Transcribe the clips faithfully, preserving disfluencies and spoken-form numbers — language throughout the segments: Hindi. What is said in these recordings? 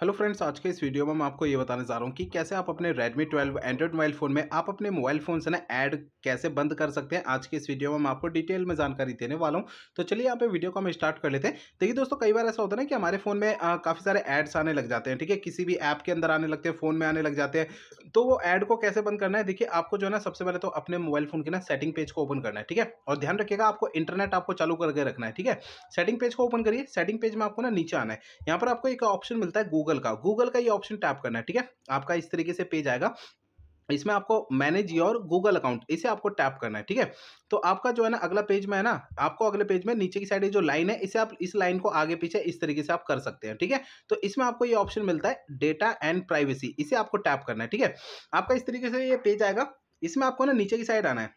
हेलो फ्रेंड्स, आज के इस वीडियो में मैं आपको ये बताने जा रहा हूँ कि कैसे आप अपने Redmi twelve android mobile phone में आप अपने मोबाइल फ़ोन से ना ऐड कैसे बंद कर सकते हैं। आज के इस वीडियो में मैं आपको डिटेल में जानकारी देने वाला हूँ। तो चलिए यहाँ पे वीडियो को हम स्टार्ट कर लेते हैं। देखिए दोस्तों, कई बार ऐसा होता है ना कि हमारे फ़ोन में काफ़ी सारे ऐड्स आने लग जाते हैं, ठीक है, किसी भी ऐप के अंदर आने लगते हैं, फ़ोन में आने लग जाते हैं। तो वो ऐड को कैसे बंद करना है, देखिए आपको जो है ना सबसे पहले तो अपने मोबाइल फ़ोन के ना सेटिंग पेज को ओपन करना है, ठीक है। और ध्यान रखिएगा, आपको इंटरनेट आपको चालू करके रखना है, ठीक है। सेटिंग पेज को ओपन करिए, सेटिंग पेज में आपको ना नीचे आना है। यहाँ पर आपको एक ऑप्शन मिलता है गूगल का, गूगल का ये ऑप्शन टैप करना है, ठीक है। आपका इस तरीके से पेज आएगा, इसमें आपको मैनेज योर गूगल अकाउंट, इसे आपको टैप करना है, ठीक है। तो आपका जो है ना अगला पेज में है ना, आपको अगले पेज में नीचे की साइड जो लाइन है, इसे आप इस लाइन को आगे पीछे इस तरीके से आप कर सकते हैं, ठीक है। तो इसमें आपको ये ऑप्शन मिलता है डेटा एंड प्राइवेसी, इसे आपको टैप करना है, ठीक है। आपका इस तरीके से ये पेज आएगा, इसमें आपको ना नीचे की साइड आना है।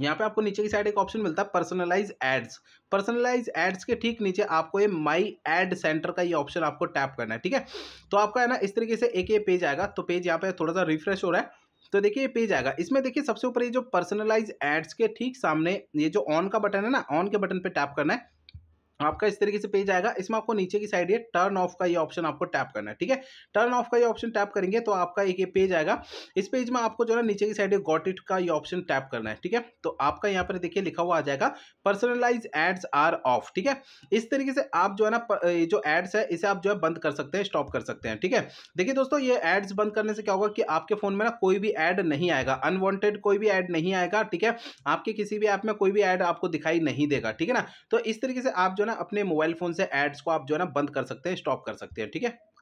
यहाँ पे आपको नीचे की साइड एक ऑप्शन मिलता है पर्सनलाइज एड्स, पर्सनलाइज एड्स के ठीक नीचे आपको ये माई एड सेंटर का ये ऑप्शन आपको टैप करना है, ठीक है। तो आपका है ना इस तरीके से एक ये पेज आएगा। तो पेज यहाँ पे थोड़ा सा रिफ्रेश हो रहा है, तो देखिए ये पेज आएगा। इसमें देखिए सबसे ऊपर ये जो पर्सनलाइज एड्स के ठीक सामने ये जो ऑन का बटन है ना, ऑन के बटन पर टैप करना है। आपका इस तरीके से पेज आएगा, इसमें आपको नीचे की साइड ये टर्न ऑफ का ये ऑप्शन आपको टैप करना है, ठीक है। टर्न ऑफ का ये ऑप्शन टैप करेंगे तो आपका एक ये पेज आएगा। इस पेज में आपको जो है नीचे की साइड ये गॉट इट का ये ऑप्शन टैप करना है, ठीक है। तो आपका यहाँ पर देखिए लिखा हुआ आ जाएगा पर्सनलाइज एड्स आर ऑफ, ठीक है। इस तरीके से आप जो है ना ये जो एड्स है इसे आप जो है बंद कर सकते हैं, स्टॉप कर सकते हैं, ठीक है। देखिए दोस्तों, ये एड्स बंद करने से क्या होगा कि आपके फोन में ना कोई भी एड नहीं आएगा, अनवांटेड कोई भी एड नहीं आएगा, ठीक है। आपके किसी भी ऐप में कोई भी एड आपको दिखाई नहीं देगा, ठीक है ना। तो इस तरीके से आप जो ना अपने मोबाइल फोन से एड्स को आप जो है ना बंद कर सकते हैं, स्टॉप कर सकते हैं, ठीक है।